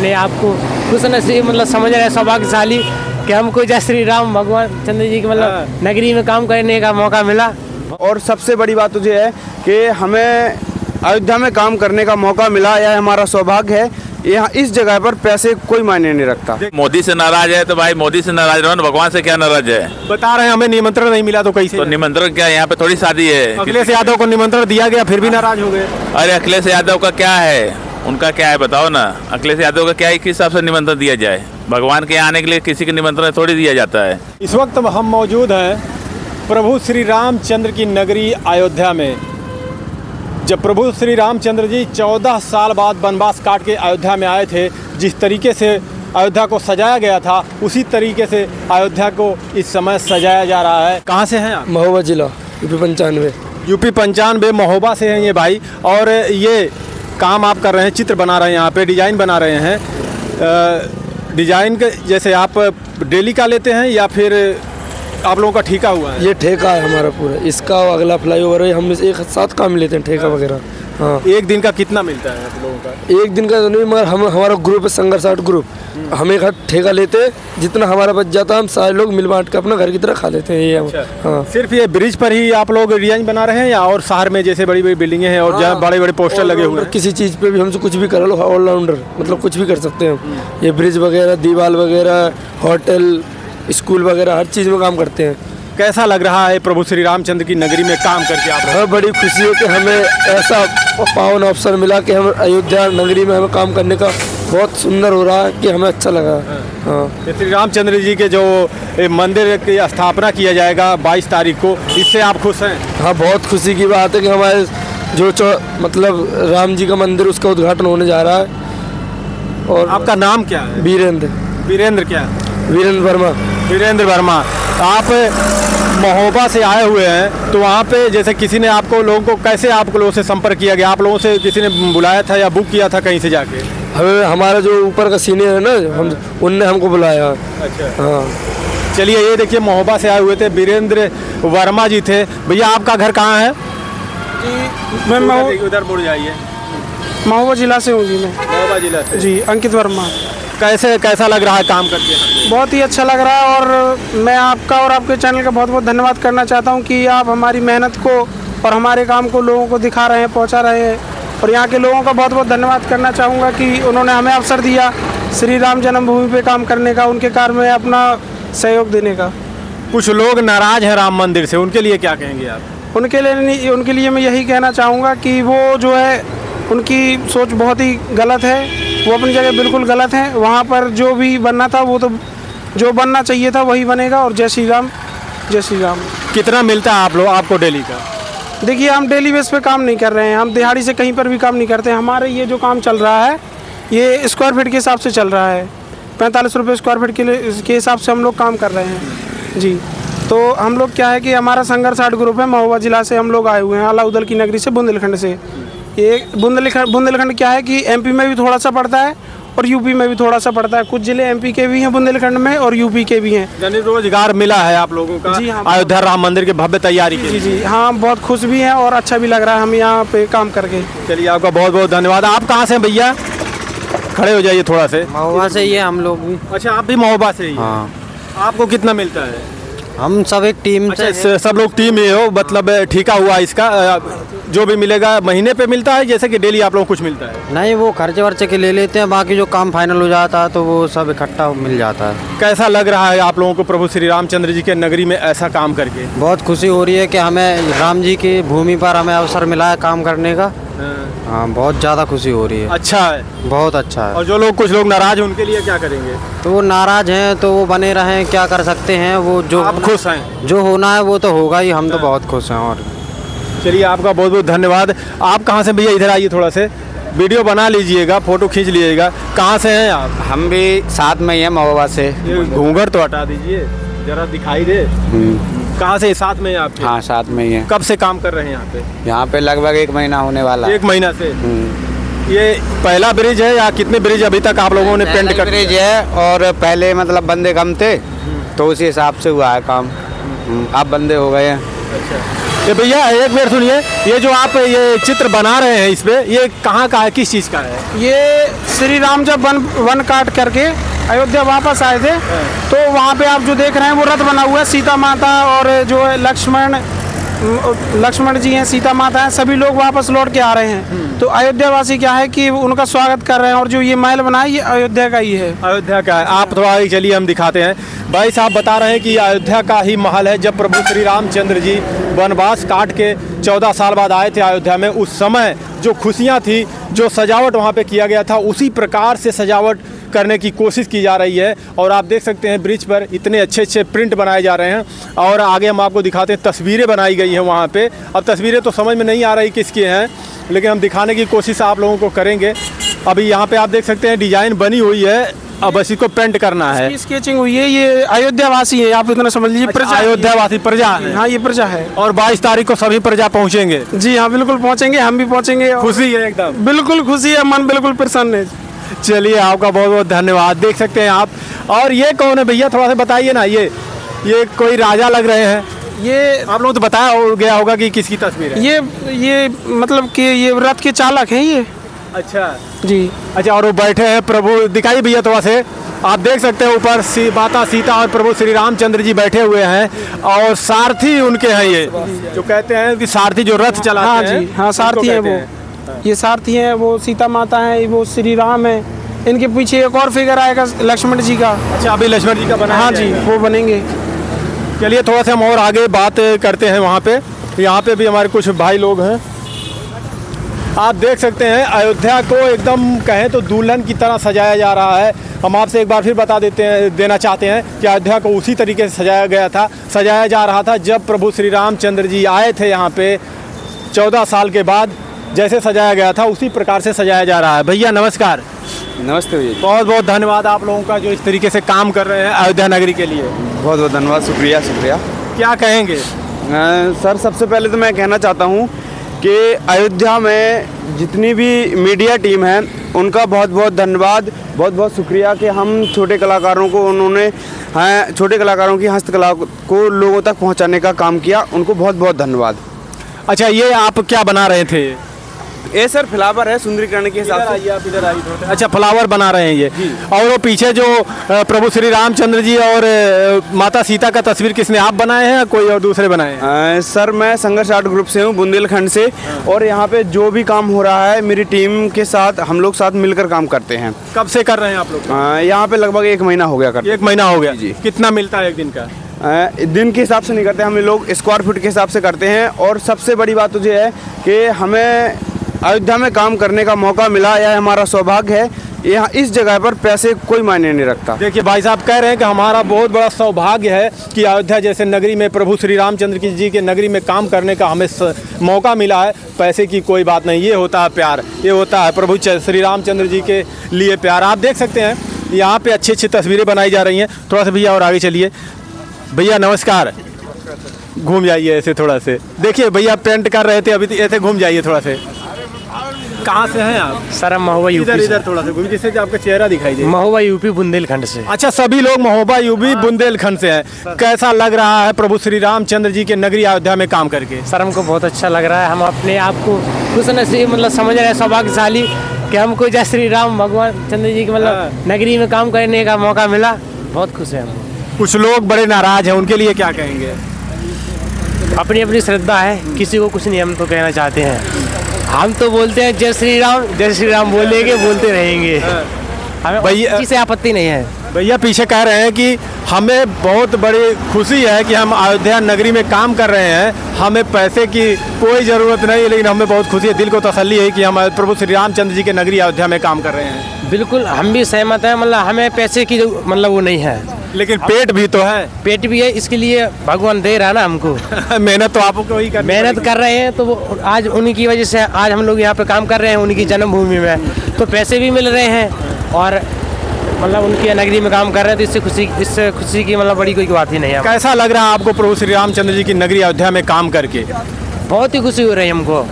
अपने आप को कुछ नसीब मतलब समझ रहे सौभाग्यशाली कि हमको जय श्री राम भगवान चंद्र जी की मतलब नगरी में काम करने का मौका मिला। और सबसे बड़ी बात मुझे है कि हमें अयोध्या में काम करने का मौका मिला, यह हमारा सौभाग्य है। यहाँ इस जगह पर पैसे कोई मायने नहीं रखता। मोदी से नाराज है तो भाई मोदी से नाराज रहो ना, भगवान से क्या नाराज है। बता रहे हैं हमें निमंत्रण नहीं मिला तो कैसे? तो निमंत्रण क्या, यहाँ पे थोड़ी शादी है। अखिलेश यादव को निमंत्रण दिया गया फिर भी नाराज हो गए। अरे अखिलेश यादव का क्या है, उनका क्या है, बताओ ना। अखिलेश यादव का क्या है, किस हिसाब से निमंत्रण दिया जाए? भगवान के आने के लिए किसी के निमंत्रण थोड़ी दिया जाता है। इस वक्त हम मौजूद हैं प्रभु श्री रामचंद्र की नगरी अयोध्या में, जब प्रभु श्री रामचंद्र जी 14 साल बाद वनवास काट के अयोध्या में आए थे। जिस तरीके से अयोध्या को सजाया गया था उसी तरीके से अयोध्या को इस समय सजाया जा रहा है। कहाँ से हैं आप? महोबा जिला, यूपी पंचानवे महोबा से हैं ये भाई। और ये काम आप कर रहे हैं, चित्र बना रहे हैं, यहाँ पे डिज़ाइन बना रहे हैं। डिज़ाइन के जैसे आप डेली का लेते हैं या फिर आप लोगों का ठेका हुआ है? ये ठेका है हमारा पूरा, इसका अगला फ्लाईओवर है, हम एक साथ काम लेते हैं ठेका वगैरह। हाँ। एक दिन का कितना मिलता है आप लोगों का? एक दिन का तो नहीं, मगर हम हमारा ग्रुप है संघर्षाट ग्रुप, हम एक हाथ ठेका लेते, जितना हमारा बच जाता हम सारे लोग मिल बांट के अपना घर की तरह खा लेते हैं। ये हाँ। सिर्फ ये ब्रिज पर ही आप लोग डिजाइन बना रहे हैं या और शहर में जैसे बड़ी बड़ी बिल्डिंगे हैं और जहाँ बड़े बड़े पोस्टर लगे हुए हैं? किसी चीज़ पर भी हमसे कुछ भी कर लो, ऑलराउंडर मतलब कुछ भी कर सकते हैं। ये ब्रिज वगैरह, दीवार वगैरह, होटल, स्कूल वगैरह हर चीज़ में काम करते हैं। कैसा लग रहा है प्रभु श्री रामचंद्र की नगरी में काम करके आप? बहुत बड़ी खुशी है कि हमें ऐसा पावन अवसर मिला कि हम अयोध्या नगरी में हमें काम करने का बहुत सुंदर हो रहा है कि हमें अच्छा लगा। हाँ। श्री रामचंद्र जी के जो मंदिर की स्थापना किया जाएगा 22 तारीख को, इससे आप खुश हैं? हाँ, बहुत खुशी की बात है कि हमारे जो मतलब राम जी का मंदिर उसका उद्घाटन होने जा रहा है। और आपका नाम क्या है? वीरेंद्र वर्मा। आप महोबा से आए हुए हैं तो वहाँ पे जैसे किसी ने आपको लोगों को कैसे आप लोगों से संपर्क किया गया? आप लोगों से किसी ने बुलाया था या बुक किया था कहीं से जाके? हमें हमारा जो ऊपर का सीनियर है ना, हम उनने हमको बुलाया। अच्छा, हाँ। चलिए, ये देखिए महोबा से आए हुए थे वीरेंद्र वर्मा जी थे। भैया आपका घर कहाँ है? उधर मुड़ जाइए। महोबा जिला से हूँ जी मैं। महोबा जिला से जी। अंकित वर्मा, कैसा लग रहा है काम करके? बहुत ही अच्छा लग रहा है और मैं आपका और आपके चैनल का बहुत बहुत धन्यवाद करना चाहता हूं कि आप हमारी मेहनत को और हमारे काम को लोगों को दिखा रहे हैं, पहुंचा रहे हैं। और यहां के लोगों का बहुत बहुत धन्यवाद करना चाहूँगा कि उन्होंने हमें अवसर दिया श्री राम जन्मभूमि पे काम करने का, उनके कार्य में अपना सहयोग देने का। कुछ लोग नाराज़ हैं राम मंदिर से, उनके लिए क्या कहेंगे आप? उनके लिए मैं यही कहना चाहूँगा कि वो जो है उनकी सोच बहुत ही गलत है, वो अपनी जगह बिल्कुल गलत है। वहाँ पर जो भी बनना था वो तो जो बनना चाहिए था वही बनेगा। और जय श्री राम, जय श्री राम। कितना मिलता है आप लोग आपको डेली का? देखिए, हम डेली बेस पे काम नहीं कर रहे हैं, हम दिहाड़ी से कहीं पर भी काम नहीं करते। हमारे ये जो काम चल रहा है ये स्क्वायर फीट के हिसाब से चल रहा है, 45 रुपये स्क्वायर फीट के हिसाब से हम लोग काम कर रहे हैं जी। तो हम लोग क्या है कि हमारा संघर्षाट ग्रुप है, महोबा जिला से हम लोग आए हुए हैं, अलाउद्दीन की नगरी से, बुंदेलखंड से। ये बुंदेलखंड क्या है कि एमपी में भी थोड़ा सा पड़ता है और यूपी में भी थोड़ा सा पड़ता है। कुछ जिले एमपी के भी हैं बुंदेलखंड में और यूपी के भी हैं। यानी रोजगार मिला है आप लोगों का? जी हाँ, अयोध्या राम मंदिर के भव्य तैयारी के लिए। जी हाँ, बहुत खुश भी हैं और अच्छा भी लग रहा है हम यहाँ पे काम करके। चलिए, आपका बहुत बहुत धन्यवाद। आप कहाँ से भैया? खड़े हो जाइए थोड़ा से। महोबा से ही है हम लोग भी। अच्छा, आप भी महोबा से ही? हाँ। आपको कितना मिलता है? हम सब एक टीम से, सब लोग टीम ही हो, मतलब ठीका हुआ इसका। जो भी मिलेगा महीने पे मिलता है जैसे कि डेली आप लोगों को कुछ मिलता है? नहीं, वो खर्चे वर्चे के ले लेते हैं, बाकी जो काम फाइनल हो जाता है तो वो सब इकट्ठा मिल जाता है। कैसा लग रहा है आप लोगों को प्रभु श्री रामचंद्र जी के नगरी में ऐसा काम करके? बहुत खुशी हो रही है कि हमें राम जी की भूमि पर हमें अवसर मिला है काम करने का। हाँ, बहुत ज़्यादा खुशी हो रही है। अच्छा है, बहुत अच्छा है। और जो लोग कुछ लोग नाराज हैं उनके लिए क्या करेंगे? तो वो नाराज हैं तो वो बने रहें, क्या कर सकते हैं। वो जो आप खुश हैं, जो होना है वो तो होगा ही। हम तो बहुत खुश हैं। और चलिए, आपका बहुत बहुत धन्यवाद। आप कहाँ से भैया? इधर आइए थोड़ा से, वीडियो बना लीजिएगा, फोटो खींच लीजिएगा। कहाँ से हैं आप? हम भी साथ में ही हैं, महोबा से। घूंघट तो हटा दीजिए जरा, दिखाई दे। कहाँ से? साथ में आप? हाँ, साथ में ही है। कब से काम कर रहे हैं यहाँ पे? यहाँ पे लगभग 1 महीना होने वाला। 1 महीना से? ये पहला ब्रिज है या कितने ब्रिज अभी तक आप लोगों ने पेंट कर? ब्रिज है और पहले मतलब बंदे कम थे तो उसी हिसाब से हुआ है काम, आप बंदे हो गए हैं। अच्छा, ये भैया एक मिनट सुनिए, ये जो आप ये चित्र बना रहे हैं इसमें ये कहाँ का है, किस चीज़ का है? ये श्री राम जब वन काट करके अयोध्या वापस आए थे तो वहाँ पे आप जो देख रहे हैं वो रथ बना हुआ है, सीता माता और जो लक्ष्मण जी हैं, सीता माता हैं, सभी लोग वापस लौट के आ रहे हैं। तो अयोध्यावासी क्या है कि उनका स्वागत कर रहे हैं और जो ये महल बना है ये अयोध्या का ही है। अयोध्या का है। आप थोड़ा चलिए हम दिखाते हैं। भाई साहब बता रहे हैं कि अयोध्या का ही महल है। जब प्रभु श्री रामचंद्र जी वनवास काट के 14 साल बाद आए थे अयोध्या में, उस समय जो खुशियाँ थी, जो सजावट वहाँ पे किया गया था, उसी प्रकार से सजावट करने की कोशिश की जा रही है। और आप देख सकते हैं ब्रिज पर इतने अच्छे अच्छे प्रिंट बनाए जा रहे हैं। और आगे हम आपको दिखाते हैं, तस्वीरें बनाई गई हैं वहाँ पे। अब तस्वीरें तो समझ में नहीं आ रही किसकी हैं, लेकिन हम दिखाने की कोशिश आप लोगों को करेंगे। अभी यहाँ पे आप देख सकते हैं डिजाइन बनी हुई है, अब बस इसको पेंट करना है, स्केचिंग हुई है। ये अयोध्यावासी है, आप इतना समझ लीजिए। अच्छा, अयोध्यावासी प्रजा है। हाँ, ये प्रजा है। और 22 तारीख को सभी प्रजा पहुँचेंगे। जी हाँ, बिल्कुल पहुँचेंगे, हम भी पहुँचेंगे। खुशी है एकदम, बिल्कुल खुशी है, मन बिल्कुल प्रसन्न है। चलिए, आपका बहुत बहुत धन्यवाद। देख सकते हैं आप। और ये कौन है भैया, थोड़ा सा बताइए ना। ये कोई राजा लग रहे हैं। ये आप लोग तो बताया हो गया होगा कि किसकी तस्वीर है। ये मतलब कि ये रथ के चालक हैं ये। अच्छा जी। अच्छा, और वो बैठे हैं प्रभु, दिखाइए भैया थोड़ा से। आप देख सकते हैं ऊपर माता सीता और प्रभु श्री रामचंद्र जी बैठे हुए हैं और सारथी उनके हैं ये, जो कहते हैं कि सारथी जो रथ चलाते हैं। हाँ, सारथी है वो, ये सारथी हैं, वो सीता माता हैं, वो श्री राम है। इनके पीछे एक और फिगर आएगा लक्ष्मण जी का। अच्छा, अभी लक्ष्मण जी का बना। हाँ जी, वो बनेंगे। चलिए, थोड़ा सा हम और आगे बात करते हैं। वहाँ पे, यहाँ पे भी हमारे कुछ भाई लोग हैं। आप देख सकते हैं अयोध्या को एकदम कहें तो दुल्हन की तरह सजाया जा रहा है। हम आपसे एक बार फिर बता देना चाहते हैं कि अयोध्या को उसी तरीके से सजाया जा रहा था जब प्रभु श्री रामचंद्र जी आए थे यहाँ पे 14 साल के बाद। जैसे सजाया गया था उसी प्रकार से सजाया जा रहा है। भैया नमस्कार। नमस्ते भैया, बहुत बहुत धन्यवाद आप लोगों का जो इस तरीके से काम कर रहे हैं अयोध्या नगरी के लिए। बहुत बहुत धन्यवाद, शुक्रिया शुक्रिया। क्या कहेंगे सर? सबसे पहले तो मैं कहना चाहता हूँ कि अयोध्या में जितनी भी मीडिया टीम है उनका बहुत बहुत धन्यवाद, बहुत बहुत शुक्रिया कि हम छोटे कलाकारों को उन्होंने छोटे कलाकारों की हस्तकला को लोगों तक पहुँचाने का काम किया, उनको बहुत बहुत धन्यवाद। अच्छा, ये आप क्या बना रहे थे? ये सर फ्लावर है, सुंदरीकरण के हिसाब से। आप इधर आइए। अच्छा, फ्लावर बना रहे हैं ये। और वो पीछे जो प्रभु श्री रामचंद्र जी और माता सीता का तस्वीर किसने, आप बनाए हैं या कोई और दूसरे बनाए हैं? सर, मैं संघर्ष आर्ट ग्रुप से हूँ, बुंदेलखंड से। और यहाँ पे जो भी काम हो रहा है मेरी टीम के साथ, हम लोग साथ मिलकर काम करते हैं। कब से कर रहे हैं आप लोग? यहाँ पे लगभग 1 महीना हो गया। एक महीना हो गया जी। कितना मिलता है एक दिन का? दिन के हिसाब से नहीं करते हम लोग, स्क्वायर फुट के हिसाब से करते हैं। और सबसे बड़ी बात तो ये है कि हमें अयोध्या में काम करने का मौका मिला, यह हमारा सौभाग्य है। यहाँ इस जगह पर पैसे कोई मायने नहीं रखता। देखिए भाई साहब कह रहे हैं कि हमारा बहुत बड़ा सौभाग्य है कि अयोध्या जैसे नगरी में, प्रभु श्री रामचंद्र जी के नगरी में काम करने का हमें मौका मिला है। पैसे की कोई बात नहीं, ये होता है प्यार, ये होता है प्रभु श्री रामचंद्र जी के लिए प्यार। आप देख सकते हैं यहाँ पर अच्छी अच्छी तस्वीरें बनाई जा रही हैं। थोड़ा सा भैया और आगे चलिए। भैया नमस्कार, घूम जाइए ऐसे थोड़ा से। देखिए भैया पेंट कर रहे थे, अभी ऐसे घूम जाइए थोड़ा से। कहाँ से हैं आप? सर हम महोबा यूपी। इधर थोड़ा सा जिससे आपका चेहरा दिखाई दे। महोबा यूपी बुंदेलखंड से। अच्छा, सभी लोग महोबा यूपी बुंदेलखंड से हैं। कैसा लग रहा है प्रभु श्री रामचंद्र जी के नगरी अयोध्या में काम करके? सर हमको बहुत अच्छा लग रहा है। हम अपने आप को खुश नसीब मतलब समझ रहे हैं, सौभाग्यशाली कि हमको जय श्री राम भगवान चंद्र जी के मतलब नगरी में काम करने का मौका मिला, बहुत खुश है हम। कुछ लोग बड़े नाराज हैं, उनके लिए क्या कहेंगे? अपनी अपनी श्रद्धा है, किसी को कुछ नहीं। हम तो कहना चाहते हैं, हम तो बोलते हैं जय श्री राम बोलेंगे, बोलते रहेंगे। हमें भैया किसी से आपत्ति नहीं है। भैया पीछे कह रहे हैं कि हमें बहुत बड़ी खुशी है कि हम अयोध्या नगरी में काम कर रहे हैं, हमें पैसे की कोई ज़रूरत नहीं, लेकिन हमें बहुत खुशी है, दिल को तसल्ली है कि हम प्रभु श्री रामचंद्र जी के नगरी अयोध्या में काम कर रहे हैं। बिल्कुल, हम भी सहमत हैं। मतलब हमें पैसे की मतलब वो नहीं है, लेकिन पेट भी तो है। पेट भी है, इसके लिए भगवान दे रहा है ना हमको। मेहनत तो आपको ही करनी है। मेहनत कर रहे हैं तो आज उन्हीं की वजह से आज हम लोग यहाँ पे काम कर रहे हैं, उनकी जन्मभूमि में। तो पैसे भी मिल रहे हैं और मतलब उनकी नगरी में काम कर रहे हैं, तो इससे खुशी की मतलब बड़ी कोई बात ही नहीं है। कैसा लग रहा है आपको प्रभु श्री रामचंद्र जी की नगरी अयोध्या में काम करके? बहुत ही खुशी हो रही है हमको।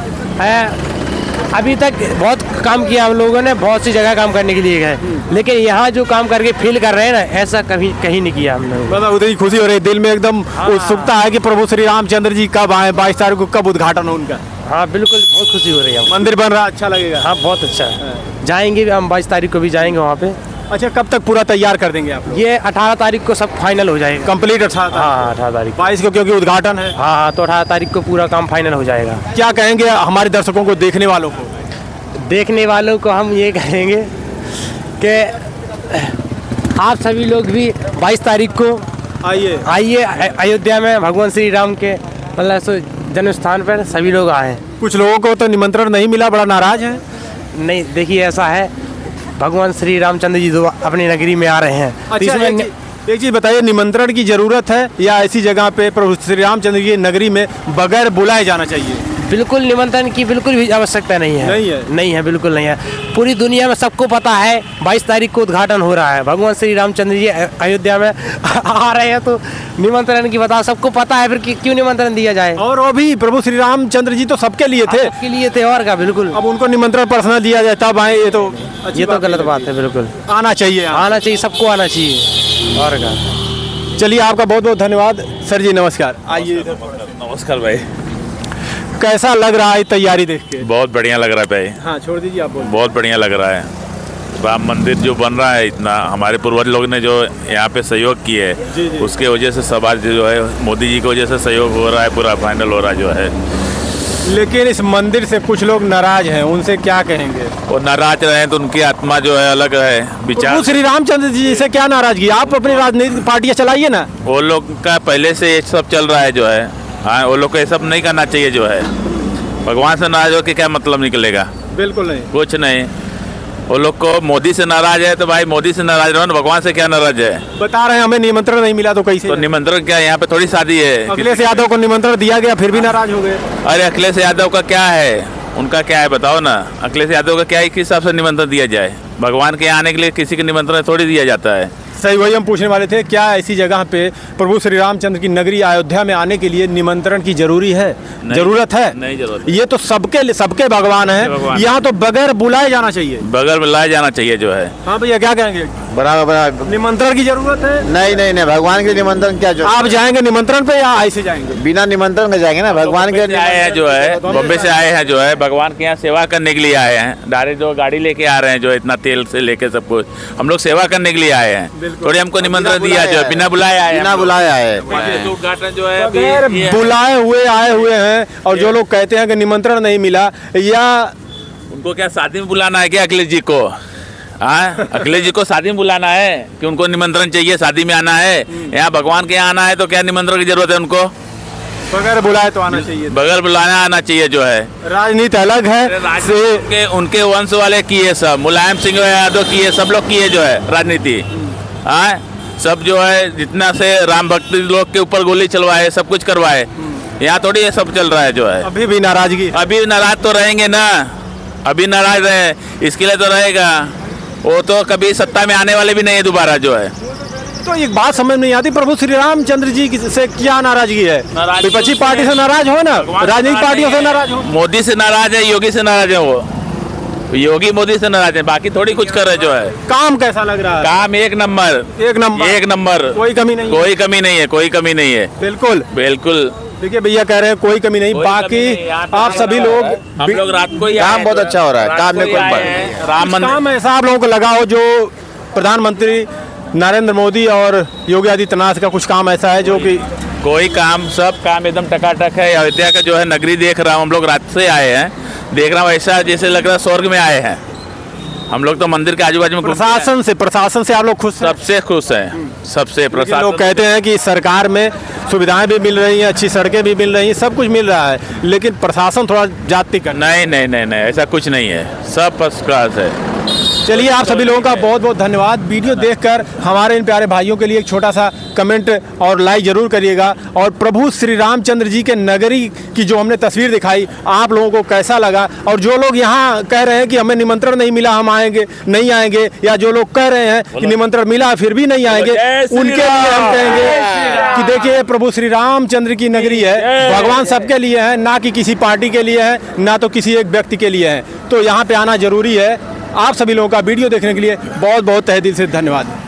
अभी तक बहुत काम किया हम लोगों ने, बहुत सी जगह काम करने के लिए गए, लेकिन यहाँ जो काम करके फील कर रहे हैं ना, ऐसा कभी कहीं नहीं किया हमने। मतलब उतनी खुशी हो रही है, दिल में एकदम उत्सुकता है कि प्रभु श्री रामचंद्र जी कब आए, 22 तारीख को कब उद्घाटन हो उनका। हाँ बिल्कुल, बहुत खुशी हो रही है, मंदिर बन रहा, अच्छा लगेगा। हाँ बहुत अच्छा, जाएंगे हम 22 तारीख को भी जाएंगे वहाँ पे। अच्छा, कब तक पूरा तैयार कर देंगे आप? ये 18 तारीख को सब फाइनल हो जाएगा, कंप्लीट। 18? हाँ 18 तारीख, 22 को क्योंकि उद्घाटन है। हाँ तो 18 तारीख को पूरा काम फाइनल हो जाएगा। क्या कहेंगे हमारे दर्शकों को, देखने वालों को? देखने वालों को हम ये कहेंगे कि आप सभी लोग भी 22 तारीख को आइए अयोध्या में, भगवान श्री राम के मतलब जन्म स्थान पर सभी लोग आए। कुछ लोगों को तो निमंत्रण नहीं मिला, बड़ा नाराज है। नहीं देखिए, ऐसा है, भगवान श्री रामचंद्र जी अपनी नगरी में आ रहे हैं। अच्छा, एक चीज़ बताइए, निमंत्रण की ज़रूरत है या ऐसी जगह पे प्रभु श्री रामचंद्र जी नगरी में बगैर बुलाए जाना चाहिए? बिल्कुल, निमंत्रण की बिल्कुल भी आवश्यकता नहीं है। नहीं है, बिल्कुल नहीं है। पूरी दुनिया में सबको पता है 22 तारीख को उद्घाटन हो रहा है, भगवान श्री रामचंद्र जी अयोध्या में आ रहे हैं, तो निमंत्रण की बताओ, सबको पता है, फिर क्यों निमंत्रण दिया जाए? और वो भी प्रभु श्री रामचंद्र जी तो सबके लिए थे, सबके लिए थे, और क्या। बिल्कुल, अब उनको निमंत्रण पर्सनल दिया जाए तब आए, ये तो गलत बात है। बिल्कुल आना चाहिए, सबको आना चाहिए, और क्या। चलिए, आपका बहुत बहुत धन्यवाद सर जी, नमस्कार। आइए। नमस्कार भाई, कैसा लग रहा है तैयारी देख के? बहुत बढ़िया लग रहा है भाई। हाँ छोड़ दीजिए आप। बहुत बढ़िया लग रहा है, राम मंदिर जो बन रहा है, इतना हमारे पूर्वज लोग ने जो यहाँ पे सहयोग किए है, उसके वजह से सब आज जो है मोदी जी की वजह से सहयोग हो रहा है, पूरा फाइनल हो रहा है जो है। लेकिन इस मंदिर से कुछ लोग नाराज हैं, उनसे क्या कहेंगे? वो नाराज रहे तो उनकी आत्मा जो है अलग है, विचार। श्री रामचंद्र जी से क्या नाराजगी? आप अपनी राजनीतिक पार्टियाँ चलाइए ना, वो लोग का पहले से ये सब चल रहा है जो है। हाँ, वो लोग को ये सब नहीं करना चाहिए जो है। भगवान से नाराज होकर क्या मतलब निकलेगा? बिल्कुल नहीं, कुछ नहीं। वो लोग को मोदी से नाराज है तो भाई मोदी से नाराज रहो ना, भगवान से क्या नाराज है? बता रहे हैं हमें निमंत्रण नहीं मिला तो कैसे? तो निमंत्रण क्या, यहाँ पे थोड़ी शादी है। अखिलेश यादव को निमंत्रण दिया गया, फिर भी नाराज हो गए। अरे अखिलेश यादव का क्या है, उनका क्या है, बताओ ना। अखिलेश यादव का क्या है, किस हिसाब से निमंत्रण दिया जाए? भगवान के आने के लिए किसी के निमंत्रण थोड़ी दिया जाता है। सही, वही हम पूछने वाले थे, क्या ऐसी जगह पे प्रभु श्री रामचंद्र की नगरी अयोध्या में आने के लिए निमंत्रण की जरूरत है? नहीं जरूरत। ये तो सबके भगवान है, यहाँ तो बगैर बुलाए जाना चाहिए, जो है। हाँ भैया, क्या कहेंगे? बराबर, निमंत्रण की जरूरत है? नहीं, भगवान के निमंत्रण क्या जरूरत? आप जाएंगे निमंत्रण पे या ऐसे जाएंगे? बिना निमंत्रण के जाएंगे ना, भगवान के आए हैं जो है, बॉम्बे से आए हैं जो है, भगवान के यहाँ सेवा करने के लिए आए हैं। डायरेक्ट जो गाड़ी लेके आ रहे हैं जो, इतना तेल से लेके सब कुछ, हम लोग सेवा करने के लिए आए हैं। थोड़ी हमको निमंत्रण दिया जो है, बिना बुलाए आए। उद्घाटन जो है बुलाए हुए आए हुए हैं, और जो लोग कहते हैं कि निमंत्रण नहीं मिला, या उनको क्या शादी में बुलाना है क्या अखिलेश जी को? हाँ, अखिलेश जी को शादी में बुलाना है कि उनको निमंत्रण चाहिए, शादी में आना है? यहाँ भगवान के यहाँ आना है तो क्या निमंत्रण की जरूरत है उनको? बगैर बुलाए तो आना चाहिए, बगैर बुलाना आना चाहिए जो है। राजनीति अलग है, राजनीति उनके वंश वाले किए सब, मुलायम सिंह यादव किए, सब लोग किए जो है राजनीति। हाँ, सब जो है जितना से राम भक्त लोग के ऊपर गोली चलवाए, सब कुछ करवाए, यहाँ थोड़ी ये सब चल रहा है जो है। अभी नाराज तो रहेंगे ना, अभी नाराज रहे, इसके लिए तो रहेगा। वो तो कभी सत्ता में आने वाले भी नहीं है दोबारा जो है। तो एक बात समझ नहीं आती, प्रभु श्री रामचंद्र जी से क्या नाराजगी है? विपक्षी पार्टी से नाराज हो ना, राजनीतिक पार्टियों से नाराज हो, मोदी से नाराज है, योगी से नाराज है, वो योगी मोदी से नाराज है, बाकी थोड़ी कुछ कर रहे जो है। काम कैसा लग रहा है? काम एक नंबर, कोई कमी नहीं है। बिल्कुल, देखिए भैया कह रहे हैं कोई कमी नहीं। बाकी आप सभी लोग, हम लोग रात को काम बहुत अच्छा हो रहा है, काम में कोई राम मंदिर ऐसा आप लोगों को लगा हो जो प्रधानमंत्री नरेंद्र मोदी और योगी आदित्यनाथ का कुछ काम ऐसा है जो कि कोई काम, सब काम एकदम टकाटक है। अयोध्या का जो है नगरी देख रहा हूँ, हम लोग रात से आए हैं, देख रहा हूँ ऐसा जैसे लग रहा है स्वर्ग में आए हैं हम लोग। तो मंदिर के आजू बाजू में प्रशासन से आप लोग खुश? सबसे खुश हैं, सबसे। प्रशासन लोग कहते हैं कि सरकार में सुविधाएं भी मिल रही हैं, अच्छी सड़कें भी मिल रही हैं, सब कुछ मिल रहा है, लेकिन प्रशासन थोड़ा जाति का। नहीं, ऐसा कुछ नहीं है, सब फर्स्ट क्लास है, चलिए आप सभी लोगों का बहुत बहुत धन्यवाद। वीडियो देखकर हमारे इन प्यारे भाइयों के लिए एक छोटा सा कमेंट और लाइक जरूर करिएगा। और प्रभु श्री रामचंद्र जी के नगरी की जो हमने तस्वीर दिखाई आप लोगों को कैसा लगा, और जो लोग यहाँ कह रहे हैं कि हमें निमंत्रण नहीं मिला हम आएंगे नहीं आएंगे, या जो लोग कह रहे हैं कि निमंत्रण मिला फिर भी नहीं आएंगे, उनके लिए हम कहेंगे कि देखिए प्रभु श्री रामचंद्र की नगरी है, भगवान सबके लिए है, ना कि किसी पार्टी के लिए है, ना तो किसी एक व्यक्ति के लिए है, तो यहाँ पे आना जरूरी है। आप सभी लोगों का वीडियो देखने के लिए बहुत बहुत तहे दिल से धन्यवाद।